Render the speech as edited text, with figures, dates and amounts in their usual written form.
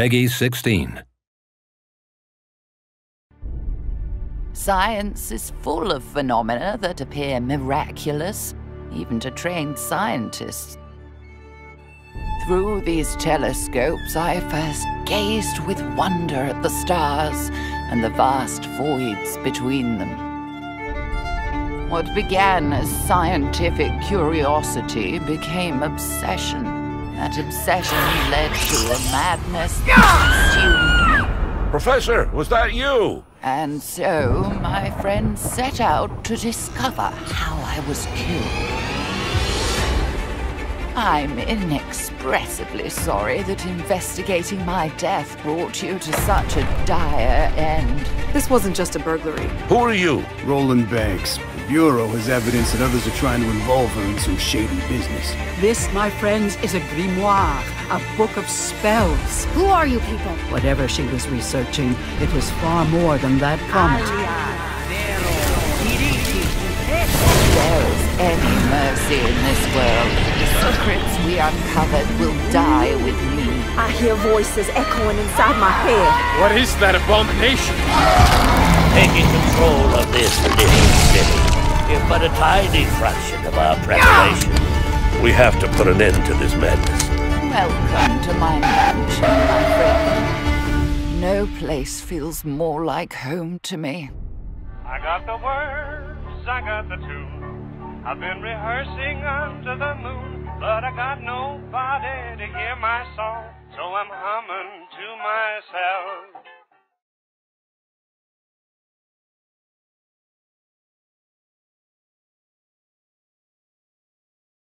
Peggy 16. Science is full of phenomena that appear miraculous, even to trained scientists. Through these telescopes, I first gazed with wonder at the stars and the vast voids between them. What began as scientific curiosity became obsession. That obsession led to a madness that consumed me. Professor, was that you? And so my friends set out to discover how I was killed. I'm inexpressibly sorry that investigating my death brought you to such a dire end. This wasn't just a burglary. Who are you? Roland Banks. The Bureau has evidence that others are trying to involve her in some shady business. This, my friends, is a grimoire. A book of spells. Who are you people? Whatever she was researching, it was far more than that comet. If there is any mercy in this world, the secrets we uncovered will die with me. I hear voices echoing inside my head. What is that abomination? Taking control of this living city is but a tiny fraction of our preparation. We have to put an end to this madness. Welcome to my mansion, my friend. No place feels more like home to me. I got the words, I got the tune. I've been rehearsing under the moon, but I got nobody to hear my song, so I'm humming to myself.